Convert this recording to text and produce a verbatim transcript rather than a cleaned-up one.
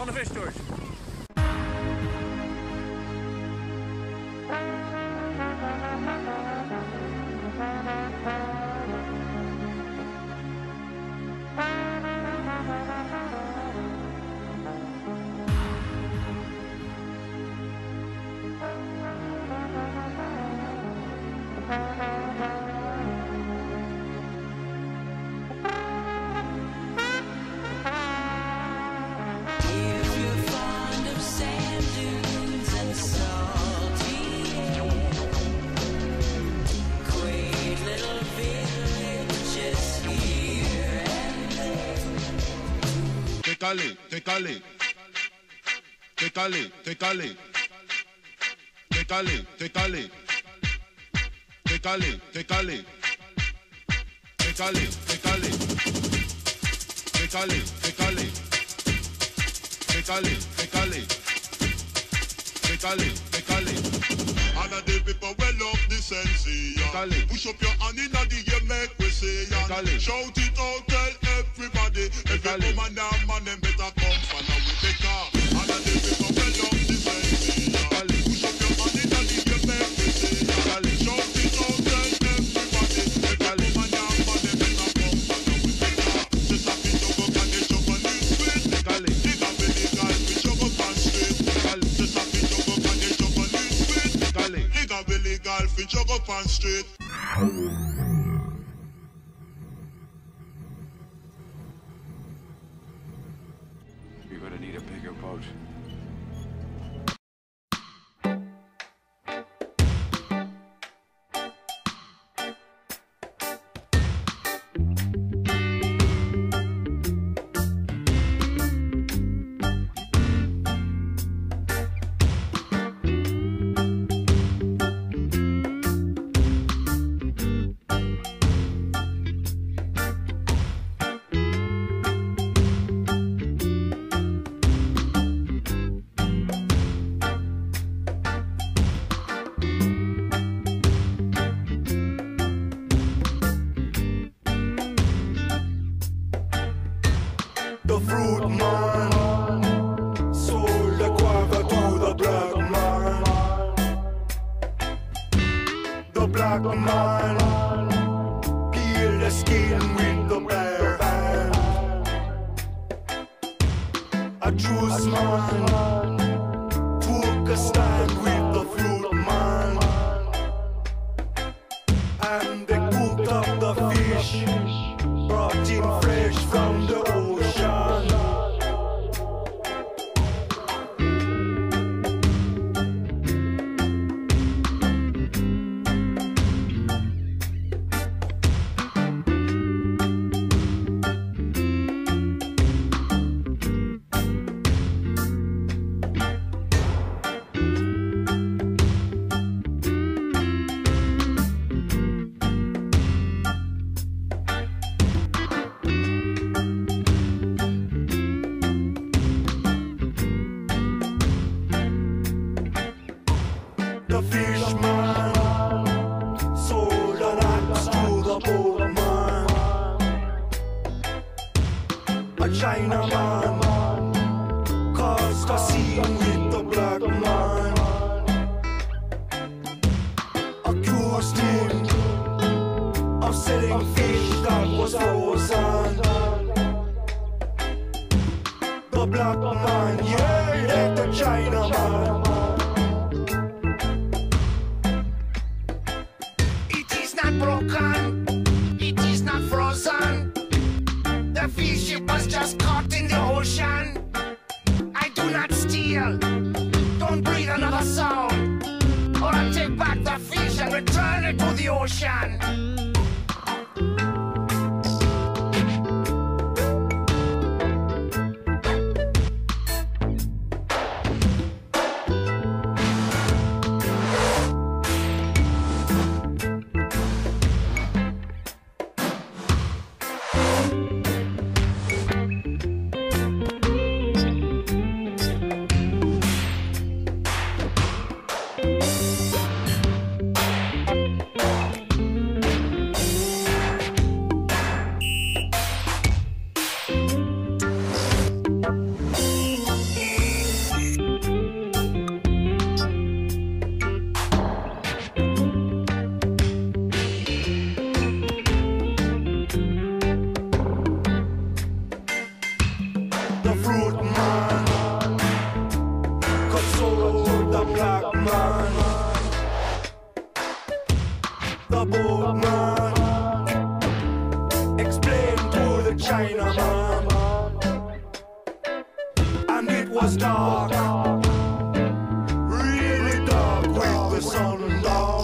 on the fish torch. Tecale, tecale, tecale, tecale, tecale, tecale, tecale, tecale, tecale, tecale, tecale, tecale, tecale, tecale, tecale, tecale. And I the people well love the sense, yeah. Push up your hand in the air, make we say, yeah. Shout it out, tell everybody. Every woman and man, them better come follow we better. And I the people well love the sense, yeah. Push up your hand in the air, make we say, yeah. Shout it out, tell everybody. Every woman and man, them better come follow we better. Just a bit of up and they jump on the street. Dig up in the guy, we jump up and straight. Just a bit of up and they jump on the street. Dig up in the guy, we jump up and straight. You're gonna need a bigger boat. the boatman, explained to the Chinaman, and it was dark, really dark, with the sun down.